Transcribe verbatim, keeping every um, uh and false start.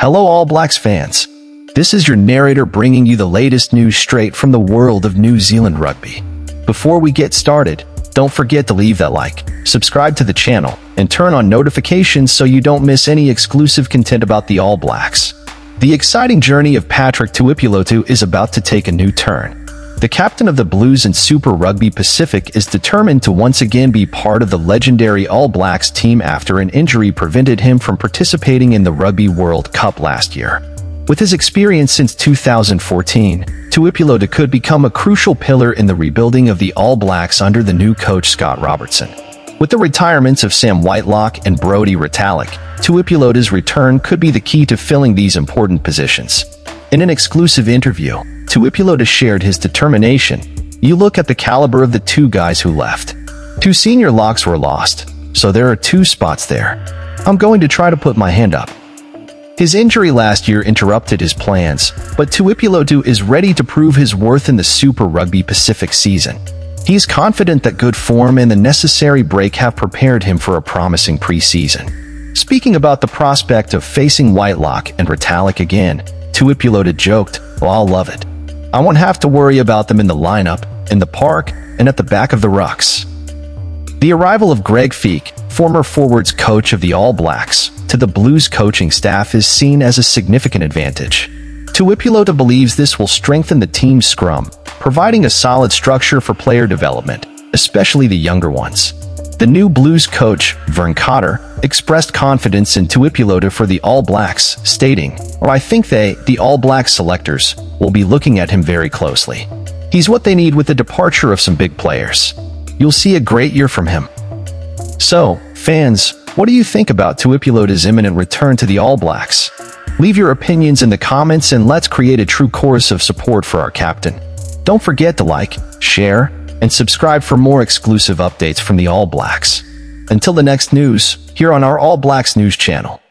Hello All Blacks fans, this is your narrator bringing you the latest news straight from the world of New Zealand rugby. Before we get started, don't forget to leave that like, subscribe to the channel, and turn on notifications so you don't miss any exclusive content about the All Blacks. The exciting journey of Patrick Tuipulotu is about to take a new turn. The captain of the Blues and Super Rugby Pacific is determined to once again be part of the legendary All Blacks team after an injury prevented him from participating in the Rugby World Cup last year. With his experience since two thousand fourteen, Tuipulotu could become a crucial pillar in the rebuilding of the All Blacks under the new coach Scott Robertson. With the retirements of Sam Whitelock and Brodie Retallick, Tuipulotu's return could be the key to filling these important positions. In an exclusive interview, Tuipulotu shared his determination. You look at the caliber of the two guys who left. Two senior locks were lost, so there are two spots there. I'm going to try to put my hand up. His injury last year interrupted his plans, but Tuipulotu is ready to prove his worth in the Super Rugby Pacific season. He is confident that good form and the necessary break have prepared him for a promising preseason. Speaking about the prospect of facing Whitelock and Retallick again, Tuipulotu joked, "Well, I'll love it. I won't have to worry about them in the lineup, in the park, and at the back of the rucks." The arrival of Greg Feek, former forwards coach of the All Blacks, to the Blues coaching staff is seen as a significant advantage. Tuipulotu believes this will strengthen the team's scrum, providing a solid structure for player development, especially the younger ones. The new Blues coach, Vern Cotter, expressed confidence in Tuipulotu for the All Blacks, stating, "Or I think they, the All Blacks selectors, will be looking at him very closely. He's what they need with the departure of some big players. You'll see a great year from him." So, fans, what do you think about Tuipulotu's imminent return to the All Blacks? Leave your opinions in the comments and let's create a true chorus of support for our captain. Don't forget to like, share, and subscribe for more exclusive updates from the All Blacks. Until the next news, here on our All Blacks News channel.